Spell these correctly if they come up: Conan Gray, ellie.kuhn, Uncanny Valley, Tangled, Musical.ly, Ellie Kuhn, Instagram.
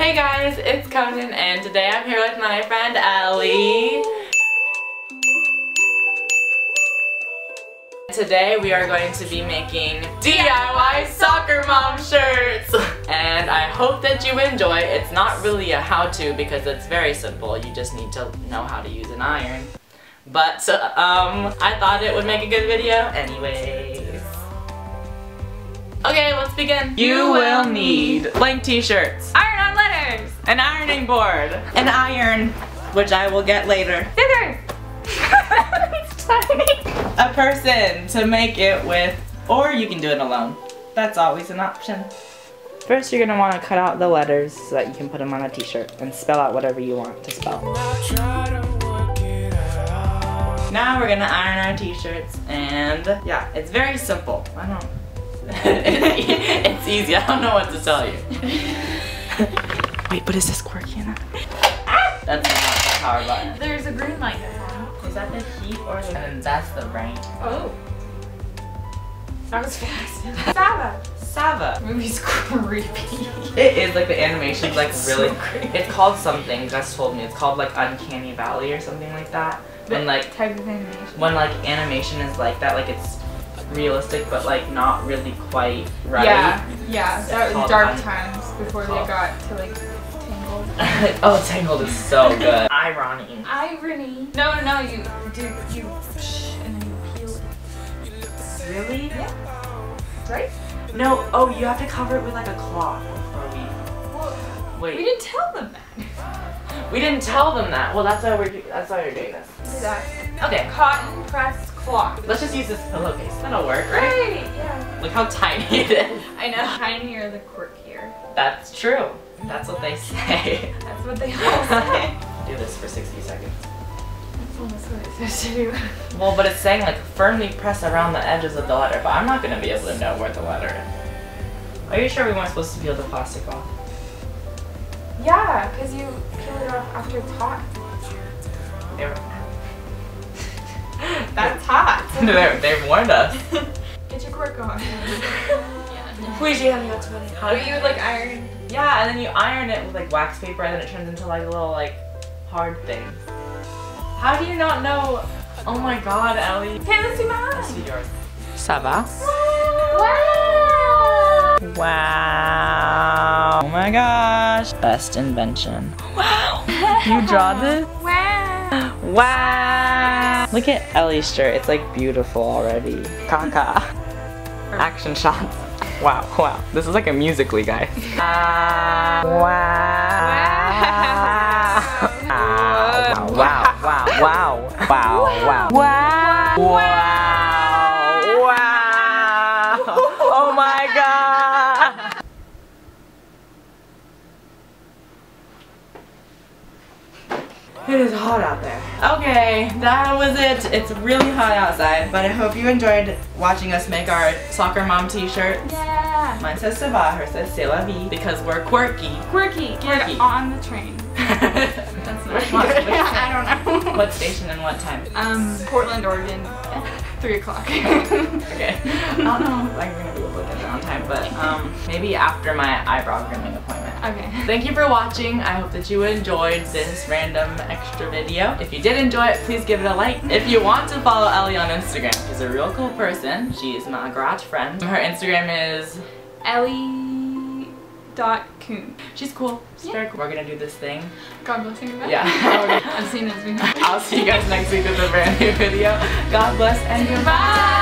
Hey guys, it's Conan and today I'm here with my friend Ellie. Today we are going to be making DIY soccer mom shirts and I hope that you enjoy. It's not really a how-to because it's very simple. You just need to know how to use an iron. But I thought it would make a good video anyways. Okay, let's begin. You will need blank t-shirts, iron on letters, an ironing board, an iron, which I will get later, scissors. It's tiny. A person to make it with, or you can do it alone. That's always an option. First, you're gonna want to cut out the letters so that you can put them on a t-shirt and spell out whatever you want to spell. Now we're gonna iron our t-shirts, and yeah, it's very simple. I don't it's easy. I don't know what to tell you. Wait, but is this quirky enough? That's not the power button. There's a green light. Is that the heat or the... And that's the rain. Oh. That was fast. Sava. Sava. The movie's creepy. It is, like the animation's like really creepy. It's called something, Gus told me. It's called like Uncanny Valley or something like that. When like... Type of animation. When like animation is like that, like it's realistic but like not really quite right. Yeah, that was dark times before they got to like... Oh, Tangled is so good. Irony. Irony. No, you do, you push and then you peel it. Really? Yeah. Right? No, oh, you have to cover it with like a cloth before we... Well, wait. We didn't tell them that. We didn't tell them that. Well, that's why we're doing this. Exactly. Okay. Cotton pressed cloth. Let's just use this pillowcase. That'll work, right? Yeah. Look how tiny it is. I know. Tinier the quirkier. That's true. That's what they say. That's what they all say. Do this for 60 seconds. That's almost what it says to do. Well, but it's saying like firmly press around the edges of the letter, but I'm not going to be able to know where the letter is. Are you sure we weren't supposed to peel the plastic off? Yeah, because you peel it off after it's hot. They're... That's hot. They've warned us. Get your quirk on. Yeah, that's funny. How do you would like iron? Yeah, and then you iron it with like wax paper and then it turns into like a little like hard thing. How do you not know? Oh my god, Ellie. Okay, let's do mine. Let's do yours. Ça va? Wow! Wow! Oh my gosh. Best invention. Wow! You draw this? Wow! Wow! Look at Ellie's shirt. It's like beautiful already. Kaka. Action shots. Wow. This is like a Musical.ly, guys. Wow. Oh my god. It is hot out there. Okay, that was it. It's really hot outside, but I hope you enjoyed watching us make our soccer mom t-shirts. Yeah! Mine says ça va, hers says c'est la vie, because we're quirky. Quirky. We're on the train. That's not good. I don't know. What station and what time? Portland, Oregon, 3 o'clock. Okay. I don't know if I'm gonna be able to get there on time, but maybe after my eyebrow grooming appointment. Okay. Thank you for watching. I hope that you enjoyed this random extra video. If you did enjoy it, please give it a like. If you want to follow Ellie on Instagram, she's a real cool person. She is my garage friend. Her Instagram is ellie.kuhn. She's cool. She's very cool. We're gonna do this thing. God bless you. Yeah. I've seen this video. I'll see you guys next week with a brand new video. God bless and goodbye.